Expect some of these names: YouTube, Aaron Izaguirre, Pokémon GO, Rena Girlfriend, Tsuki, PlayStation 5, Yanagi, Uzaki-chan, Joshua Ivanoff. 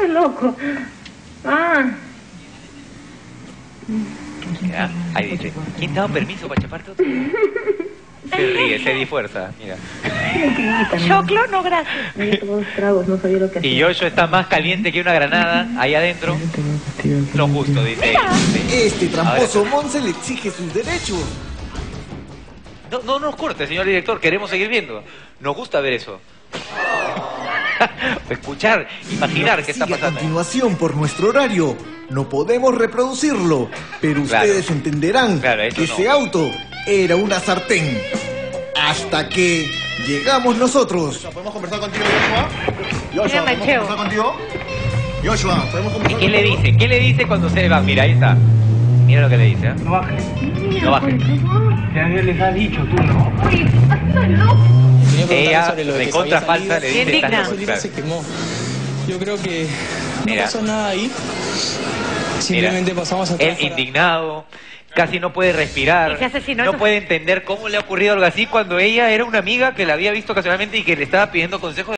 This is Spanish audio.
está loco. Ah. Ahí dice, ¿quién te da permiso para chaparte otro? Se ríe, se disfuerza, mira. Choclo, no gracias. Me tomé dos tragos, no sabía lo que hacía. Y Joshua está más caliente que una granada, ahí adentro. Lo justo, dice. Este tramposo Monse le exige sus derechos. No, no nos corte, señor director, queremos seguir viendo. Nos gusta ver eso. Escuchar, imaginar qué está pasando. A continuación por nuestro horario. No podemos reproducirlo, pero ustedes entenderán que ese auto era una sartén. Hasta que llegamos nosotros. ¿Podemos conversar contigo, Joshua? Joshua, ¿podemos conversar contigo? Joshua, ¿podemos conversar contigo? ¿Qué le dice? ¿Qué le dice cuando se le va? Mira, ahí está. Mira lo que le dice, ¿eh? No bajes. No bajes. Ya les ha dicho tú, ¿no? Uy, estás loco. Ella, de contra falsa, le dice... Indigna. Se quemó. Yo creo que no pasó nada ahí. Simplemente pasamos atrás. Él indignado, casi no puede respirar, no puede entender cómo le ha ocurrido algo así cuando ella era una amiga que la había visto ocasionalmente y que le estaba pidiendo consejos.